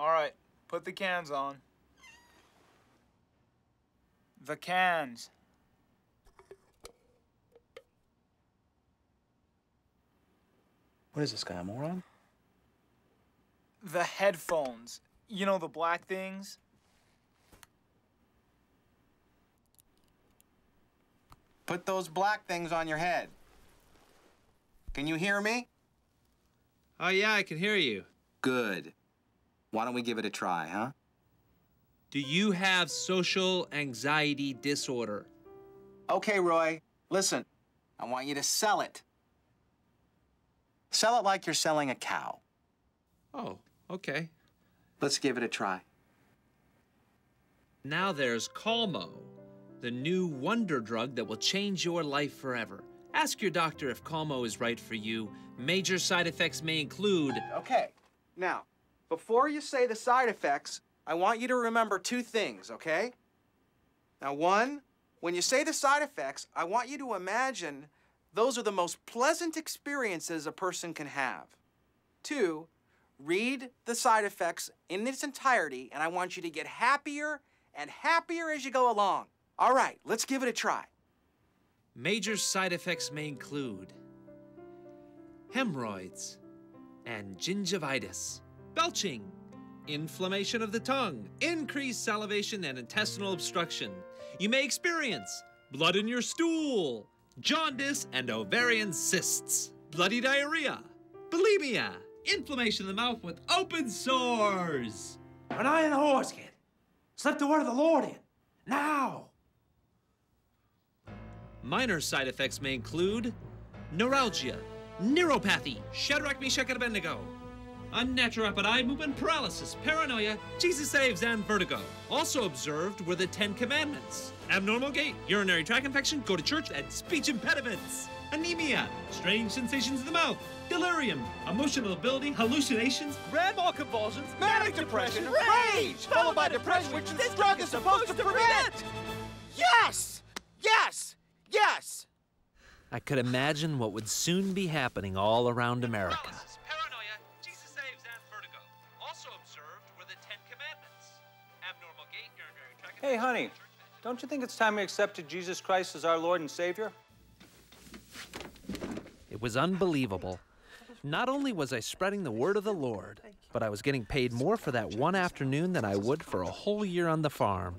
All right, put the cans on. The cans. What is this guy, a moron? The headphones. You know, the black things? Put those black things on your head. Can you hear me? Oh, yeah, I can hear you. Good. Why don't we give it a try, huh? Do you have social anxiety disorder? Okay, Roy. Listen, I want you to sell it. Sell it like you're selling a cow. Oh, okay. Let's give it a try. Now there's Calmo, the new wonder drug that will change your life forever. Ask your doctor if Calmo is right for you. Major side effects may include... Okay, now, before you say the side effects, I want you to remember two things, okay? Now, one, when you say the side effects, I want you to imagine those are the most pleasant experiences a person can have. Two, read the side effects in its entirety, and I want you to get happier and happier as you go along. All right, let's give it a try. Major side effects may include hemorrhoids and gingivitis, belching, inflammation of the tongue, increased salivation and intestinal obstruction. You may experience blood in your stool, jaundice and ovarian cysts, bloody diarrhea, bulimia, inflammation of the mouth with open sores. An eye in the horse kid, slip the word of the Lord in, now. Minor side effects may include neuralgia, neuropathy, Shadrach, Meshach, and Abednego, unnatural rapid eye movement paralysis, paranoia, Jesus saves, and vertigo. Also observed were the 10 Commandments, abnormal gait, urinary tract infection, go to church, and speech impediments, anemia, strange sensations in the mouth, delirium, emotional ability, hallucinations, grand mal convulsions, manic depression, rage, followed by depression, which this drug is supposed to prevent. Yes! Yes! Yes! I could imagine what would soon be happening all around America. Paralysis, paranoia, Jesus saves, and vertigo. Also observed were the 10 Commandments. Abnormal gait, urinary tract. Hey, honey, don't you think it's time we accepted Jesus Christ as our Lord and Savior? It was unbelievable. Not only was I spreading the word of the Lord, but I was getting paid more for that one afternoon than I would for a whole year on the farm.